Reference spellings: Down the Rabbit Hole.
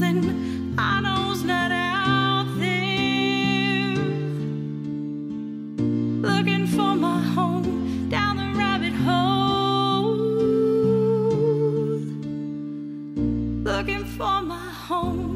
something I know's not out there. Looking for my home down the rabbit hole. Looking for my home.